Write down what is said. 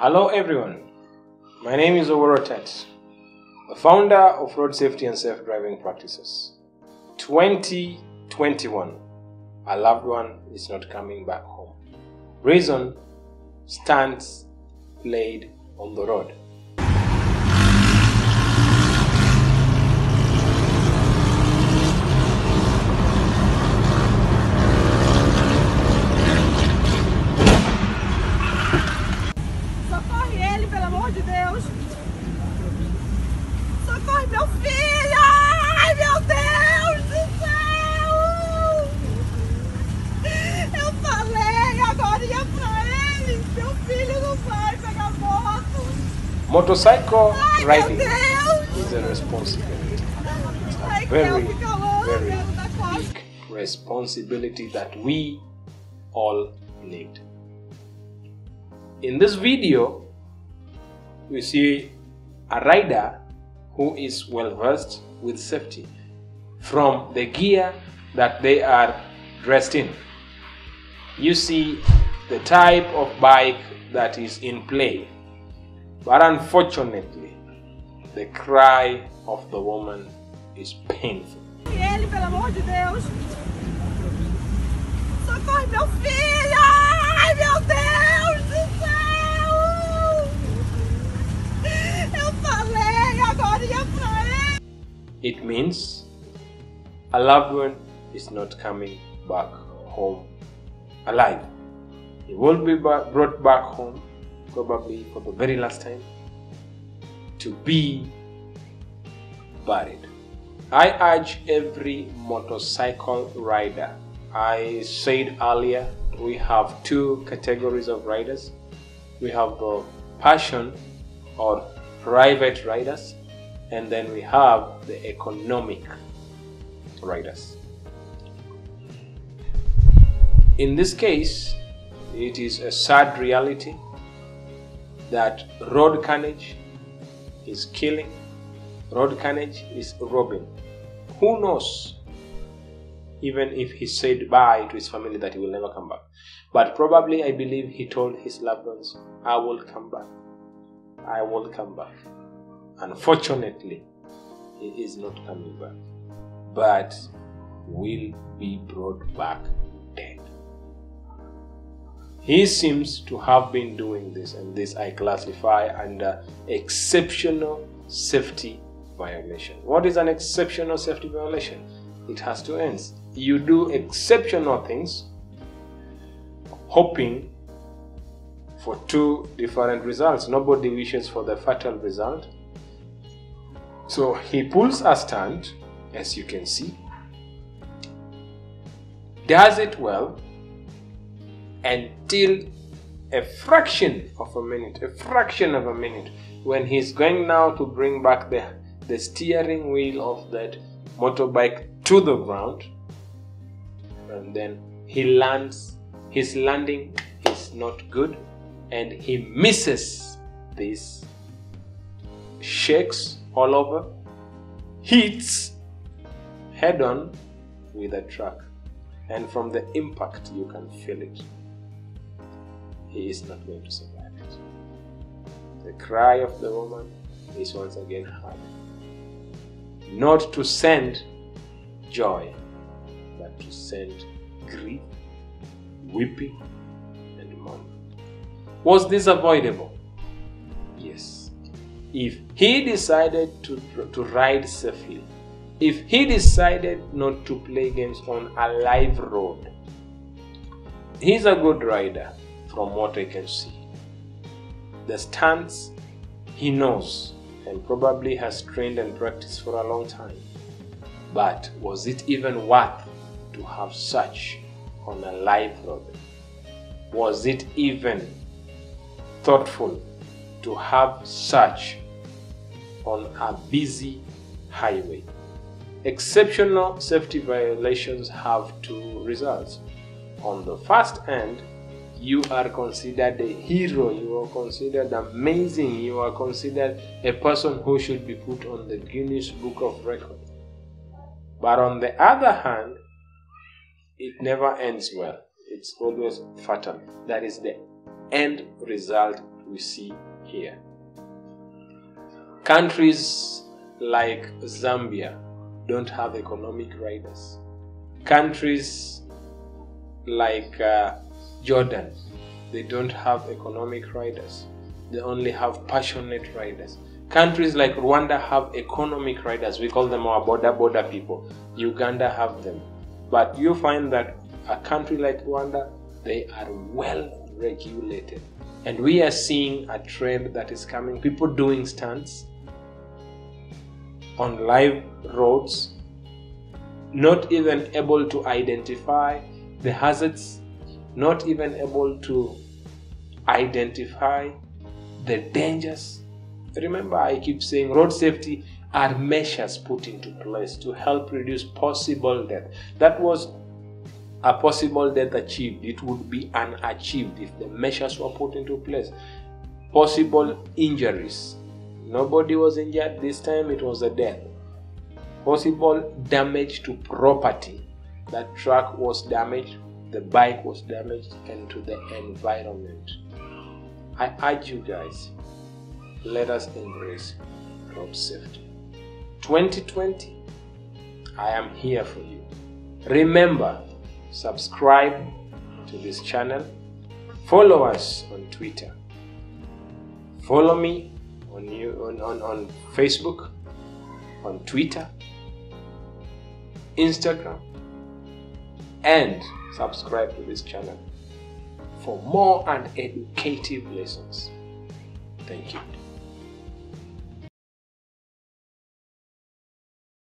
Hello everyone, my name is Owuor Otet, the founder of Road Safety and Safe Driving Practices. 2021, a loved one is not coming back home. Reason: stunts played on the road. Motorcycle riding is a responsibility. It's a very, very big responsibility that we all need. In this video, we see a rider who is well versed with safety from the gear that they are dressed in. You see the type of bike that is in play. But unfortunately, the cry of the woman is painful. It means a loved one is not coming back home alive. He won't be brought back home, probably for the very last time, to be buried. I urge every motorcycle rider. I said earlier, we have two categories of riders. We have the passion or private riders, and then we have the economic riders. In this case, it is a sad reality that road carnage is killing, road carnage is robbing. Who knows, even if he said bye to his family, that he will never come back. But probably, I believe he told his loved ones, I will come back, I will come back. Unfortunately, he is not coming back, but will be brought back dead. He seems to have been doing this, and this I classify under exceptional safety violation. What is an exceptional safety violation? It has two ends. You do exceptional things hoping for two different results. Nobody wishes for the fatal result. So he pulls a stunt, as you can see, does it well, until a fraction of a minute, when he's going now to bring back the steering wheel of that motorbike to the ground, and then he lands. His landing is not good, and he misses this, shakes all over, hits head on with a truck, and from the impact you can feel it. He is not going to survive it. The cry of the woman is once again heard. Not to send joy, but to send grief, weeping, and mourning. Was this avoidable? Yes. If he decided to ride safely, if he decided not to play games on a live road. He's a good rider. From what I can see, the stunts he knows and probably has trained and practiced for a long time. But was it even worth to have such on a live road? Was it even thoughtful to have such on a busy highway? Exceptional safety violations have two results. On the first end, you are considered a hero, you are considered amazing, you are considered a person who should be put on the Guinness Book of Records. But on the other hand, it never ends well. It's always fatal. That is the end result we see here. Countries like Zambia don't have economic riders. Countries like Jordan, they don't have economic riders. They only have passionate riders. Countries like Rwanda have economic riders. We call them our border people. Uganda have them. But you find that a country like Rwanda, they are well regulated. And we are seeing a trend that is coming. People doing stunts on live roads, not even able to identify the hazards, not even able to identify the dangers. Remember, I keep saying road safety are measures put into place to help reduce possible death. That was a possible death achieved. It would be unachieved if the measures were put into place. Possible injuries. Nobody was injured this time, it was a death. Possible damage to property. That truck was damaged, the bike was damaged, and to the environment. I urge you guys, let us embrace road safety. 2020, I am here for you. Remember, subscribe to this channel. Follow us on Twitter. Follow me on Facebook, on Twitter, Instagram, and subscribe to this channel for more and educative lessons. Thank you.